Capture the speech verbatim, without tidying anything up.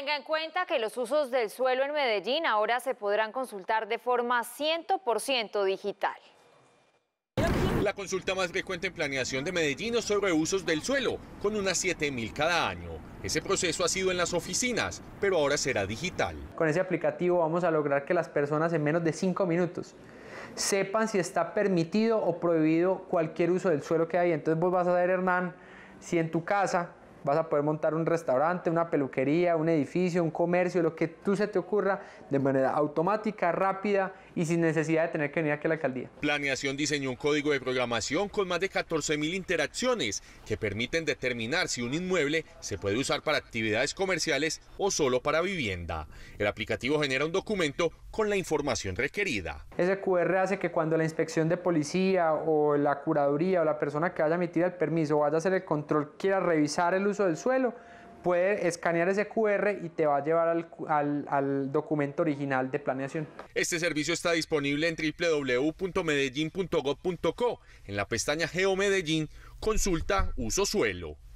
Tenga en cuenta que los usos del suelo en Medellín ahora se podrán consultar de forma cien por ciento digital. La consulta más frecuente en Planeación de Medellín es sobre usos del suelo, con unas siete mil cada año. Ese proceso ha sido en las oficinas, pero ahora será digital. Con ese aplicativo vamos a lograr que las personas en menos de cinco minutos sepan si está permitido o prohibido cualquier uso del suelo que hay. Entonces vos vas a ver, Hernán, si en tu casa vas a poder montar un restaurante, una peluquería, un edificio, un comercio, lo que tú se te ocurra, de manera automática, rápida y sin necesidad de tener que venir aquí a la alcaldía. Planeación diseñó un código de programación con más de catorce mil interacciones que permiten determinar si un inmueble se puede usar para actividades comerciales o solo para vivienda. El aplicativo genera un documento con la información requerida. Ese cu erre hace que cuando la inspección de policía o la curaduría o la persona que vaya a emitir el permiso vaya a hacer el control, quiera revisar el uso del suelo, puede escanear ese cu erre y te va a llevar al, al, al documento original de planeación. Este servicio está disponible en doble u doble u doble u punto medellín punto gob punto co en la pestaña Geo Medellín, consulta uso suelo.